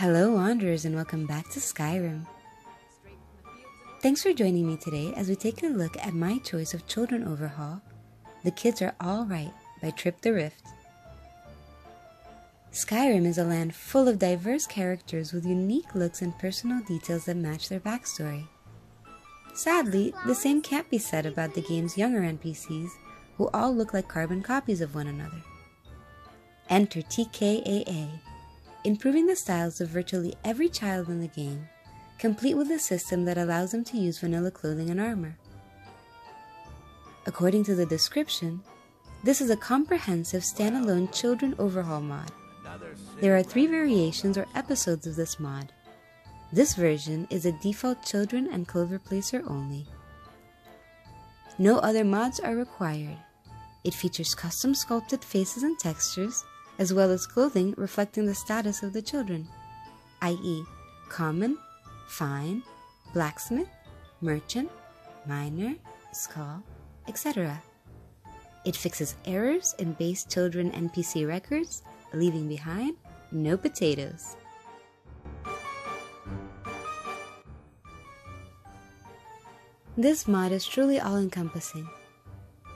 Hello Wanderers and welcome back to Skyrim. Thanks for joining me today as we take a look at my choice of children overhaul, The Kids Are Alright by Trip the Rift. Skyrim is a land full of diverse characters with unique looks and personal details that match their backstory. Sadly, the same can't be said about the game's younger NPCs, who all look like carbon copies of one another. Enter TKAA, improving the styles of virtually every child in the game, complete with a system that allows them to use vanilla clothing and armor. According to the description, this is a comprehensive standalone children overhaul mod. There are 3 variations or episodes of this mod. This version is a default children and clover placer only. No other mods are required. It features custom sculpted faces and textures, as well as clothing reflecting the status of the children, i.e. common, fine, blacksmith, merchant, miner, skull, etc. It fixes errors in base children NPC records, leaving behind no potatoes. This mod is truly all-encompassing.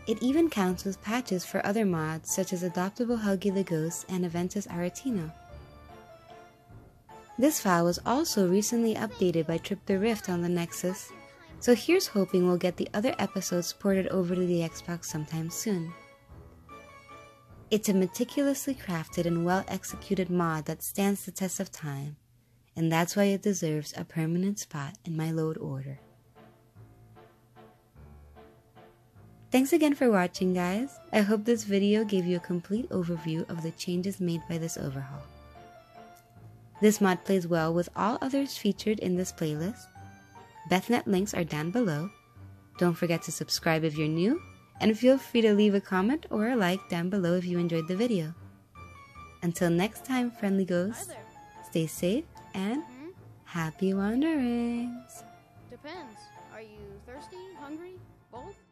It even counts with patches for other mods such as Adoptable Huggy the Ghost and Aventus Aretino. This file was also recently updated by Trip the Rift on the Nexus, so here's hoping we'll get the other episodes ported over to the Xbox sometime soon. It's a meticulously crafted and well-executed mod that stands the test of time, and that's why it deserves a permanent spot in my load order. Thanks again for watching, guys. I hope this video gave you a complete overview of the changes made by this overhaul. This mod plays well with all others featured in this playlist. Bethnet links are down below. Don't forget to subscribe if you're new, and feel free to leave a comment or a like down below if you enjoyed the video. Until next time, friendly ghosts, stay safe and happy wanderings. Depends. Are you thirsty, hungry, both?